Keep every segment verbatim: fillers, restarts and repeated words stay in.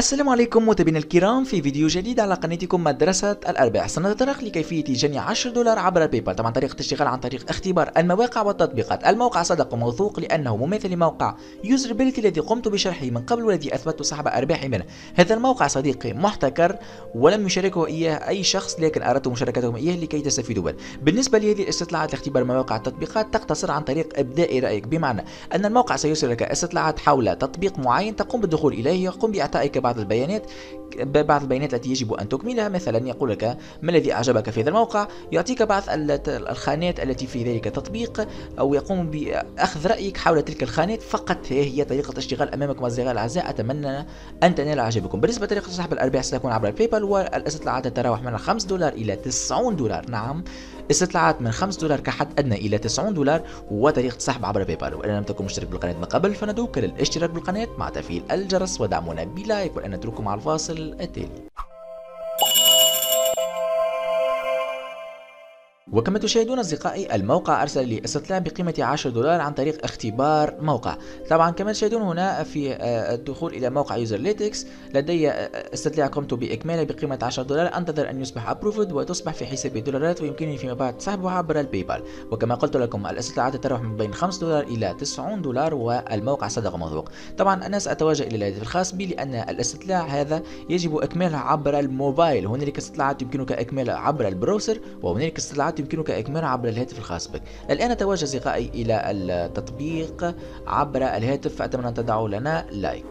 السلام عليكم متابعينا الكرام، في فيديو جديد على قناتكم مدرسة الأرباح. سنتطرق لكيفية جني عشرة دولار عبر بايبال، طبعا طريقة الاشتغال عن طريق اختبار المواقع والتطبيقات. الموقع صدق وموثوق لأنه مماثل لموقع يوزربيلتي الذي قمت بشرحه من قبل والذي أثبت سحب أرباحي منه. هذا الموقع صديقي محتكر ولم يشاركه إياه أي شخص، لكن أردت مشاركتهم إياه لكي تستفيدوا منه. بالنسبة لهذه الاستطلاعات لاختبار مواقع التطبيقات تقتصر عن طريق إبداء رأيك، بمعنى أن الموقع سيرسل لك استطلاعات حول تطبيق معين، تقوم بالدخول إليه يقوم بإعطائك بعض البيانات بعض البيانات التي يجب أن تكملها. مثلا يقول لك ما الذي أعجبك في هذا الموقع، يعطيك بعض الخانات التي في ذلك التطبيق، أو يقوم بأخذ رأيك حول تلك الخانات فقط. هي طريقة الاشتغال أمامكم أصدقائي الأعزاء، أتمنى أن تنال إعجابكم. بالنسبة لطريقة سحب الأرباح ستكون عبر البايبال، والاستطلاعات تتراوح من خمسة دولار إلى تسعين دولار. نعم، استطلاعات من خمسة دولار كحد أدنى إلى تسعين دولار، وطريقة سحب عبر بايبال. وإن لم تكن مشترك بالقناة من قبل فندعوك للاشتراك بالقناة مع تفعيل الجرس ودعمنا بلايك، وأنا أترككم على الفاصل التالي. وكما تشاهدون أصدقائي، الموقع أرسل لي استطلاع بقيمة عشرة دولار عن طريق اختبار موقع. طبعا كما تشاهدون هنا في الدخول إلى موقع يوزرليتكس لدي استطلاع قمت بإكماله بقيمة عشرة دولار، أنتظر أن يصبح أبروفد وتصبح في حسابي دولارات، ويمكنني فيما بعد سحبها عبر البايبال. وكما قلت لكم الاستطلاعات تتراوح من بين خمسة دولار إلى تسعين دولار، والموقع صدق وموثوق. طبعا أنا سأتوجه إلى الهاتف الخاص بي لأن الاستطلاع هذا يجب إكماله عبر الموبايل. هنالك استطلاعات يمكنك إكمالها عبر البراوسر، وهنالك استطلاعات يمكنك إكمالها عبر الهاتف الخاص بك. الآن أتوجه أصدقائي إلى التطبيق عبر الهاتف، أتمنى أن تدعوا لنا لايك.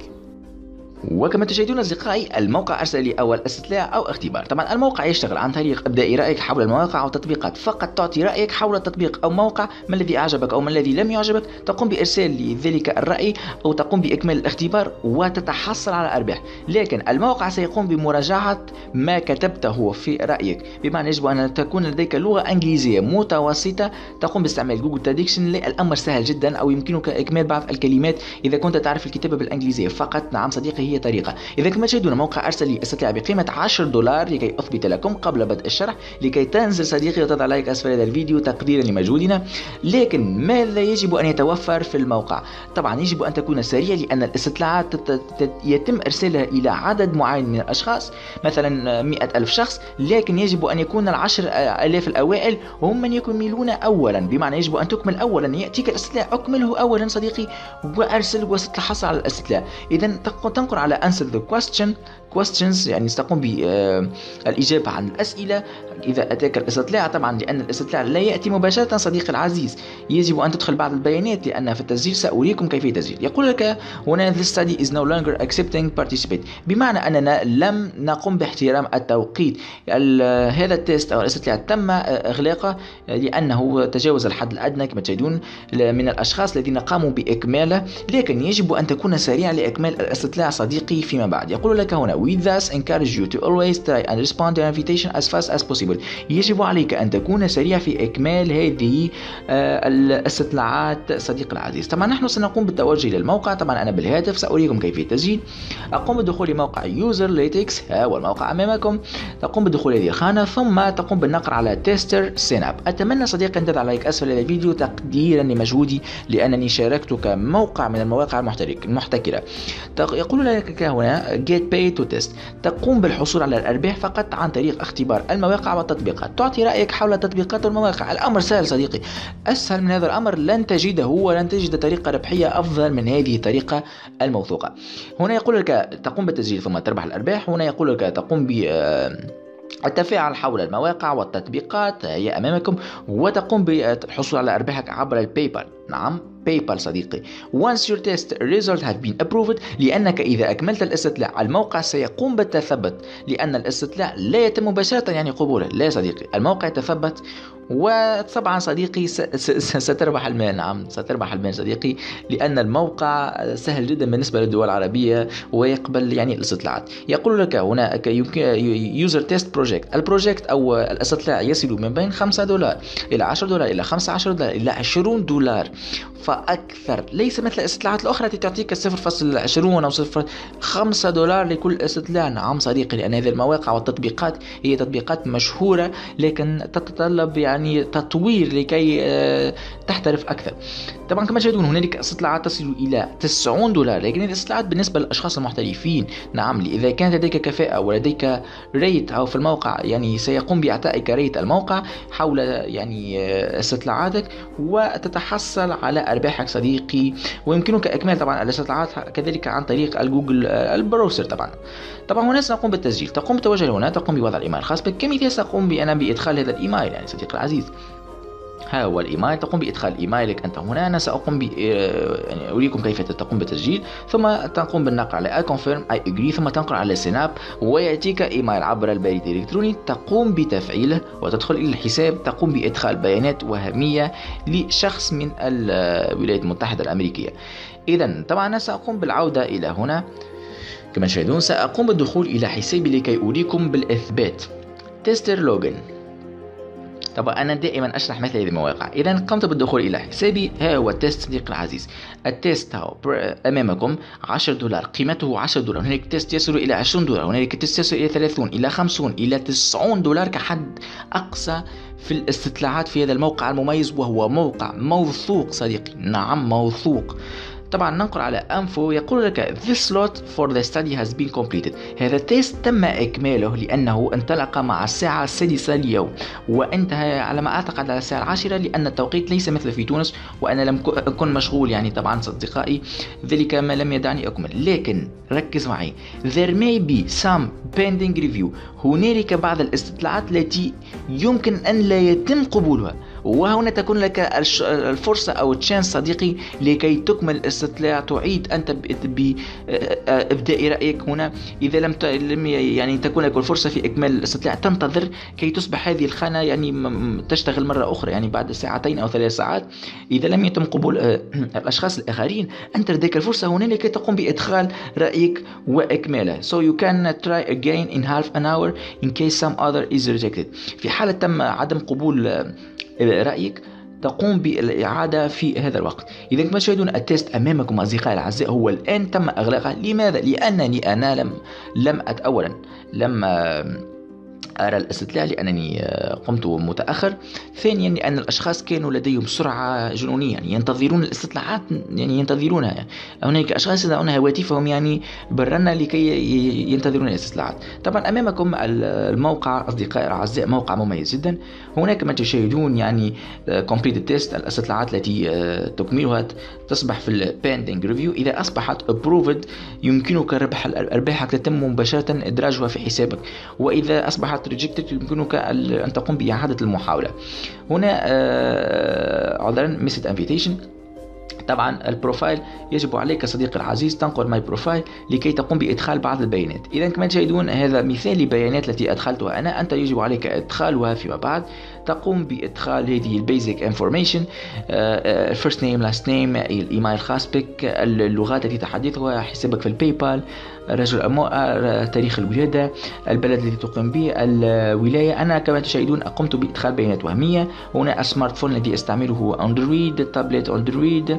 وكما تشاهدون أصدقائي، الموقع أرسل لي أول استطلاع أو اختبار. طبعا الموقع يشتغل عن طريق إبداء رأيك حول المواقع والتطبيقات، فقط تعطي رأيك حول التطبيق أو موقع، ما الذي أعجبك أو ما الذي لم يعجبك، تقوم بإرسال لي ذلك الرأي أو تقوم بإكمال الاختبار وتتحصل على أرباح. لكن الموقع سيقوم بمراجعة ما كتبته في رأيك، بمعنى يجب أن تكون لديك لغة إنجليزية متوسطة، تقوم باستعمال جوجل تراديكشن، الأمر سهل جدا، أو يمكنك إكمال بعض الكلمات إذا كنت تعرف الكتابة بالإنجليزية فقط. نعم صديقي، هي طريقة. إذا كما تشاهدون موقع أرسل لي استطلاع بقيمة عشرة دولار لكي أثبت لكم قبل بدء الشرح، لكي تنزل صديقي وتضع لايك أسفل هذا الفيديو تقديرا لمجهودنا. لكن ماذا يجب أن يتوفر في الموقع؟ طبعا يجب أن تكون سريع، لأن الاستطلاعات يتم إرسالها إلى عدد معين من الأشخاص، مثلا مئة ألف شخص، لكن يجب أن يكون العشر آلاف الأوائل هم من يكملون أولا، بمعنى يجب أن تكمل أولا. يأتيك الاستطلاع أكمله أولا صديقي وأرسل وستحصل على الاستطلاع. إذا تنقر على answer the question questions، يعني ستقوم بالإجابة عن الأسئلة إذا أتاك الاستطلاع. طبعا لأن الاستطلاع لا يأتي مباشرة صديقي العزيز، يجب أن تدخل بعض البيانات، لأن في التسجيل سأريكم كيف تسجيل. يقول لك هنا this study is no longer accepting participate، بمعنى أننا لم نقم باحترام التوقيت. هذا التيست أو الاستطلاع تم إغلاقه لأنه تجاوز الحد الأدنى كما تشاهدون من الأشخاص الذين قاموا بإكماله. لكن يجب أن تكون سريع لإكمال الاستطلاع صديقي فيما بعد. يقول لك هنا we thus encourage you to always try and respond to invitation as fast as possible. يجب عليك أن تكون سريع في إكمال هذه الاستطلاعات صديقي العزيز. طبعا نحن سنقوم بالتوجه إلى الموقع، طبعا أنا بالهاتف سأريكم كيف التسجيل. أقوم بدخول موقع يوزرليتكس، ها هو الموقع أمامكم، تقوم بدخول هذه الخانة ثم تقوم بالنقر على تيستر سين أب. أتمنى صديقي أن تضع لايك أسفل هذا الفيديو تقديرا لمجهودي، لأنني شاركتك موقع من المواقع المحتكرة. يقول لك هنا get paid to test، تقوم بالحصول على الأرباح فقط عن طريق اختبار المواقع والتطبيقات، تعطي رأيك حول التطبيقات والمواقع. الأمر سهل صديقي، أسهل من هذا الأمر لن تجده، ولن تجد طريقة ربحية أفضل من هذه الطريقة الموثوقة. هنا يقول لك تقوم بالتسجيل ثم تربح الأرباح. هنا يقول لك تقوم ب التفاعل حول المواقع والتطبيقات، هي أمامكم، وتقوم بالحصول على أرباحك عبر البايبال. نعم بايبال صديقي. Once your test result has been approved، لأنك إذا أكملت الاستطلاع الموقع سيقوم بالتثبت، لأن الاستطلاع لا يتم مباشرة يعني قبوله، لا صديقي، الموقع يتثبت. وطبعا صديقي ستربح المال. نعم ستربح المال صديقي، لأن الموقع سهل جدا بالنسبة للدول العربية ويقبل يعني الاستطلاعات. يقول لك هنا يوزر تيست بروجكت، البروجكت أو الاستطلاع يصل من بين خمسة دولار إلى عشرة دولار إلى خمسة عشر دولار إلى عشرين دولار. فأكثر، ليس مثل الاستطلاعات الأخرى التي تعطيك صفر فاصلة عشرين أو صفر فاصلة خمسة دولار لكل استطلاع. نعم صديقي، لأن هذه المواقع والتطبيقات هي تطبيقات مشهورة لكن تتطلب يعني تطوير لكي تحترف أكثر. طبعا كما تشاهدون هنالك استطلاعات تصل إلى تسعين دولار، لكن هذه الاستطلاعات بالنسبة للأشخاص المحترفين. نعم، إذا كانت لديك كفاءة ولديك ريت أو في الموقع، يعني سيقوم بإعطائك ريت الموقع حول يعني استطلاعاتك وتتحصل على أرباحك صديقي. ويمكنك إكمال طبعا الاستطلاعات كذلك عن طريق الجوجل البراوزر. طبعا طبعا هنا سنقوم بالتسجيل، تقوم بالتوجه هنا، تقوم بوضع الإيميل الخاص بك. كمثال سأقوم بأنا بإدخال هذا الإيميل يعني صديقي العزيز، ها هو الإيميل، تقوم بإدخال إيميلك أنت هنا. أنا سأقوم ب يعني أريكم كيف تقوم بالتسجيل، ثم تقوم بالنقر على I confirm I agree، ثم تنقر على سناب ويأتيك إيميل عبر البريد الإلكتروني تقوم بتفعيله وتدخل إلى الحساب، تقوم بإدخال بيانات وهمية لشخص من الولايات المتحدة الأمريكية. إذا طبعا أنا سأقوم بالعودة إلى هنا كما تشاهدون، سأقوم بالدخول إلى حسابي لكي أريكم بالإثبات تيستر لوجن. طبعا أنا دائما أشرح مثل هذه المواقع. إذا قمت بالدخول إلى حسابي، ها هو التيست صديقي العزيز، التيست هاو أمامكم عشرة دولار، قيمته عشرة دولار. هناك تيست يصل إلى عشرين دولار، هناك تيست يصل إلى ثلاثين إلى خمسين إلى تسعين دولار كحد أقصى في الاستطلاعات في هذا الموقع المميز، وهو موقع موثوق صديقي. نعم موثوق. طبعا ننقل على أنفو، يقول لك This slot for the study has been completed. هذا التيست تم إكماله لأنه انطلق مع الساعة السادسة اليوم وانتهى على ما أعتقد على الساعة العاشرة، لأن التوقيت ليس مثل في تونس وأنا لم أكن مشغول يعني طبعا أصدقائي، ذلك ما لم يدعني أكمل. لكن ركز معي، There may be some pending review. هنالك بعض الاستطلاعات التي يمكن أن لا يتم قبولها، وهنا تكون لك الفرصة أو التشانس صديقي لكي تكمل الاستطلاع، تعيد أنت بإبداء رأيك هنا. إذا لم يعني تكون لك الفرصة في إكمال الاستطلاع، تنتظر كي تصبح هذه الخانة يعني تشتغل مرة أخرى يعني بعد ساعتين أو ثلاث ساعات. إذا لم يتم قبول الأشخاص الآخرين، أنت لديك الفرصة هنا لكي تقوم بإدخال رأيك وإكماله. So you can try again in half an hour in case some other is rejected. في حالة تم عدم قبول رأيك، تقوم بالإعادة في هذا الوقت. إذا كما تشاهدون التيست أمامكم أصدقائي الأعزاء هو الآن تم إغلاقه. لماذا؟ لأنني أنا لم لم أت أولا لم أرى الاستطلاع لأنني قمت متأخر. ثانيا لأن الأشخاص كانوا لديهم سرعة جنونية، يعني ينتظرون الاستطلاعات يعني ينتظرونها يعني. هناك أشخاص يضعون هواتفهم يعني برنا لكي ينتظرون الاستطلاعات. طبعا أمامكم الموقع أصدقائي الأعزاء، موقع مميز جدا. هناك ما تشاهدون يعني completed test، الاستطلاعات التي تكملها تصبح في pending review. إذا أصبحت approved يمكنك ربح أرباحك تتم مباشرة إدراجها في حسابك، وإذا أصبحت rejected يمكنك أن تقوم بإعادة المحاولة. هنا عذرا missed invitation. طبعا البروفايل يجب عليك صديقي العزيز تنقل ماي بروفايل لكي تقوم بإدخال بعض البيانات. إذا كما تشاهدون هذا مثال لبيانات التي أدخلتها أنا، أنت يجب عليك إدخالها فيما بعد. تقوم بإدخال هذه البيزك انفورميشن، فيرست نيم، لاست نيم، الإيميل الخاص بك، اللغات التي تحدثها، حسابك في الباي بال، رجل أو امرأة، تاريخ الولادة، البلد الذي تقوم به، الولاية. أنا كما تشاهدون قمت بإدخال بيانات وهمية. هنا السمارت فون الذي أستعمله هو أندرويد، تابلت أندرويد،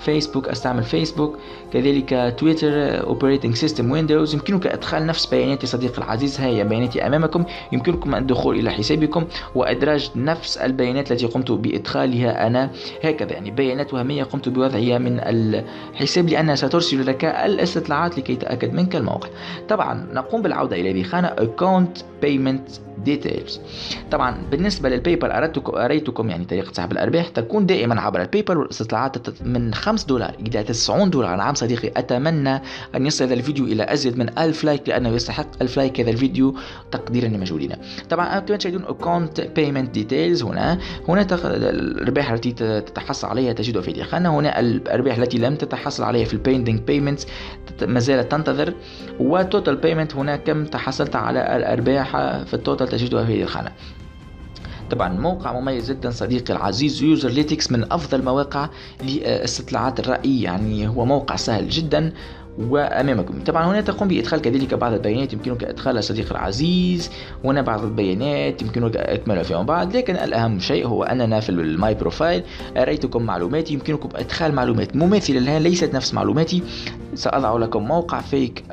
فيسبوك أستعمل فيسبوك، كذلك تويتر، أوبريتنج سيستم ويندوز. يمكنك إدخال نفس بياناتي صديقي العزيز، ها هي بياناتي أمامكم. يمكنكم الدخول إلى حسابكم وإدراج نفس البيانات التي قمت بإدخالها أنا. هكذا يعني بيانات وهمية قمت بوضعها من الحساب، لأنها سترسل لك الاستطلاعات لكي تأكد منك الموقع. طبعا نقوم بالعودة إلى هذه الخانة Account Payment Details. طبعا بالنسبة للبايبال أردتكم أريتكم يعني طريقة سحب الأرباح تكون دائما عبر البايبال، والاستطلاعات من خمسة دولار إلى تسعين دولار. نعم صديقي، أتمنى أن يصل هذا الفيديو إلى أزيد من ألف لايك، لأنه يستحق ألف لايك هذا الفيديو تقديرا لمجهودنا. طبعا كما تشاهدون Account Payment Details. هنا هنا الأرباح التي تتحصل عليها تجدها في هذه الخانة. هنا الأرباح التي لم تتحصل عليها في البيندينج Payments ما زالت تنتظر، وتوتال Payment هنا كم تحصلت على الأرباح في التوتال تجدها في هذه الخانة. طبعا موقع مميز جدا صديقي العزيز UserLytics، من أفضل مواقع لاستطلاعات الرأي، يعني هو موقع سهل جدا وأمامكم. طبعا هنا تقوم بإدخال كذلك بعض البيانات، يمكنك إدخالها صديق العزيز، وهنا بعض البيانات يمكنك إكمالها فيما بعد. لكن الأهم شيء هو أننا في الماي بروفايل أريتكم معلوماتي، يمكنكم إدخال معلومات مماثلة لها ليست نفس معلوماتي. سأضع لكم موقع فيك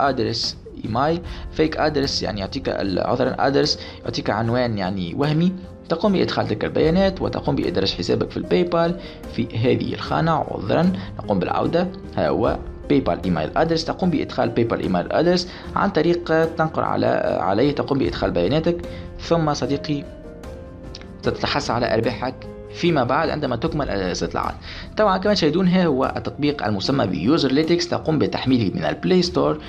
أدرس إيميل، فيك أدرس يعني يعطيك عذرا أدرس يعطيك عنوان يعني وهمي. تقوم بإدخال تلك البيانات وتقوم بإدراج حسابك في الباي بال في هذه الخانة. عذرا نقوم بالعودة. ها هو PayPal email address، تقوم بإدخال PayPal email address عن طريق تنقر على عليه، تقوم بإدخال بياناتك، ثم صديقي تتحصل على أرباحك فيما بعد عندما تكمل الاستطلاعات. طبعا كما تشاهدون ها هو التطبيق المسمى ب UserLytics، تقوم بتحميله من البلاي ستور.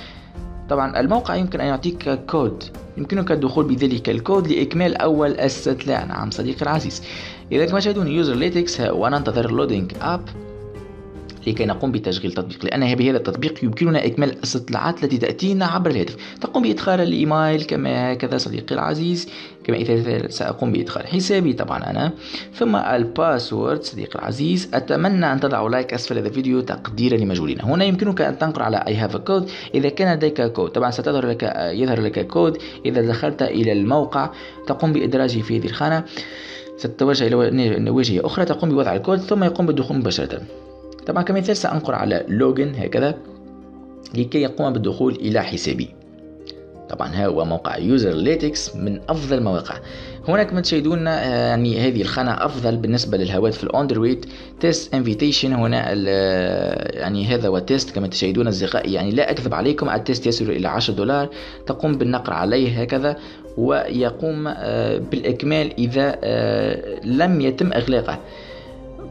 طبعا الموقع يمكن أن يعطيك كود، يمكنك الدخول بذلك الكود لإكمال أول استطلاع. نعم صديقي العزيز، إذا كما تشاهدون UserLytics وننتظر لودينج أب لكي نقوم بتشغيل تطبيق، لأن بهذا التطبيق يمكننا إكمال الاستطلاعات التي تأتينا عبر الهاتف. تقوم بإدخال الإيميل كما هكذا صديقي العزيز، كما إذا سأقوم بإدخال حسابي طبعا أنا، ثم الباسورد صديقي العزيز. أتمنى أن تضعوا لايك أسفل هذا الفيديو تقديرا لمجهودنا. هنا يمكنك أن تنقر على I have a code إذا كان لديك كود. طبعا ستظهر لك يظهر لك كود إذا دخلت إلى الموقع، تقوم بإدراجه في هذه الخانة، ستتوجه إلى واجهة أخرى، تقوم بوضع الكود ثم يقوم بالدخول مباشرة. طبعا كمثال سأنقر على لوجن هكذا لكي يقوم بالدخول إلى حسابي. طبعا ها هو موقع UserLytics من أفضل المواقع. هناك ما تشاهدون يعني هذه الخانة أفضل بالنسبة للهواتف الأندرويد، تيست انفيتيشن. هنا يعني هذا هو تيست كما تشاهدون أصدقائي، يعني لا أكذب عليكم، التيست يصل إلى عشرة دولار. تقوم بالنقر عليه هكذا ويقوم بالإكمال إذا لم يتم إغلاقه.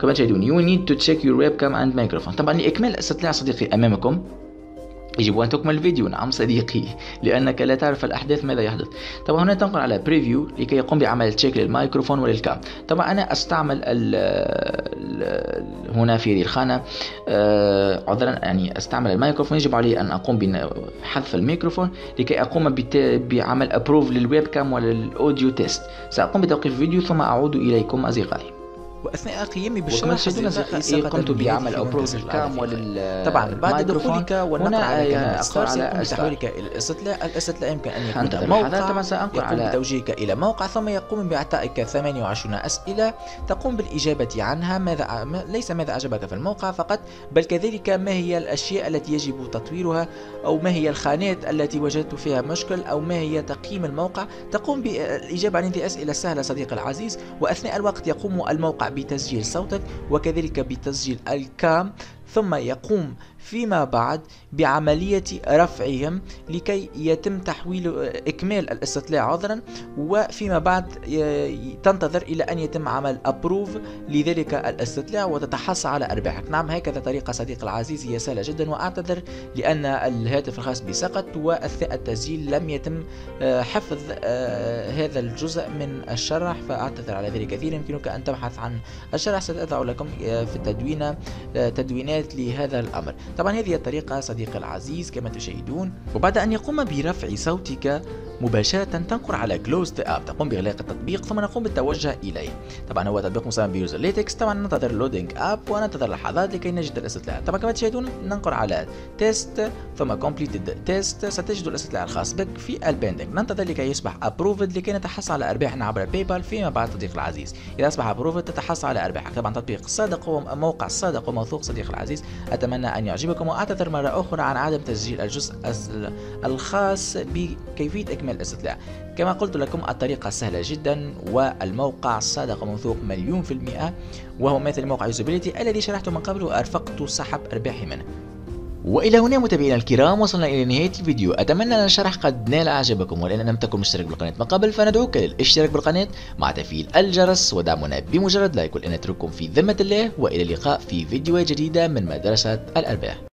كما تشاهدون you need to check your webcam and microphone. طبعا لإكمال الاستطلاع صديقي أمامكم يجب أن تكمل الفيديو. نعم صديقي، لأنك لا تعرف الأحداث ماذا يحدث. طبعا هنا تنقل على preview لكي يقوم بعمل تشيك للمايكروفون وللكام. طبعا أنا أستعمل ال ال هنا في هذه الخانة آه عذرا يعني أستعمل الميكروفون، يجب علي أن أقوم بحذف الميكروفون لكي أقوم بعمل approve للويب كام وللأوديو تيست. سأقوم بتوقيف الفيديو ثم أعود إليكم أصدقائي. واثناء قيامي بالشرح قمت بعمل ابروز الكام ولل طبعا بعد دخولك والنقر على ستار سيتم تحويلك الى الاستطلاع. الاستطلاع يمكن ان يكون موقع يقوم بتوجيهك الى موقع ثم يقوم باعطائك ثمانية وعشرين اسئله تقوم بالاجابه عنها. ماذا ليس ماذا اعجبك في الموقع فقط، بل كذلك ما هي الاشياء التي يجب تطويرها، او ما هي الخانات التي وجدت فيها مشكل، او ما هي تقييم الموقع. تقوم بالاجابه عن هذه الاسئله السهله صديقي العزيز، واثناء الوقت يقوم الموقع بتسجيل صوتك وكذلك بتسجيل الكام، ثم يقوم فيما بعد بعملية رفعهم لكي يتم تحويل إكمال الاستطلاع عذرا، وفيما بعد تنتظر إلى أن يتم عمل أبروف لذلك الاستطلاع وتتحصل على أرباحك. نعم هكذا طريقة صديقي العزيز، هي سهلة جدا. وأعتذر لأن الهاتف الخاص بي سقط وأثناء التسجيل لم يتم حفظ هذا الجزء من الشرح، فأعتذر على ذلك كثيرا. يمكنك أن تبحث عن الشرح، سأضع لكم في التدوينة تدوينات لهذا الأمر. طبعا هذه الطريقة صديقي العزيز كما تشاهدون. وبعد أن يقوم برفع صوتك مباشرة تنقر على Close the App، تقوم بإغلاق التطبيق ثم نقوم بالتوجه إليه. طبعا هو تطبيق مسمى ب UserLytics. طبعا ننتظر لودينج أب وننتظر لحظات لكي نجد الاستطلاع. طبعا كما تشاهدون ننقر على تيست ثم Completed Test، ستجد الاستطلاع الخاص بك في البندنج. ننتظر لكي يصبح Approved لكي نتحصل على أرباحنا عبر الباي بال فيما بعد صديقي العزيز. إذا أصبح Approved تتحصل على أرباحك. طبعا تطبيق صادق وموقع صادق وموثوق صديقي العزيز، أتمنى أن يعجبكم. وأعتذر مرة أخرى عن عدم تسجيل الجزء الخاص بكيفية إكمال الاستطلاع. كما قلت لكم الطريقة سهلة جدا، والموقع صادق وموثوق مليون في المئة، وهو مثل موقع يوزابيليتي الذي شرحته من قبل وأرفقت سحب أرباحي منه. وإلى هنا متابعينا الكرام وصلنا إلى نهاية الفيديو. أتمنى أن الشرح قد نال إعجابكم، ولأن لم تكن مشترك بالقناة من قبل فندعوك للاشتراك بالقناة مع تفعيل الجرس ودعمنا بمجرد لايك، ولأن نترككم في ذمة الله، وإلى اللقاء في فيديو جديدة من مدرسة الأرباح.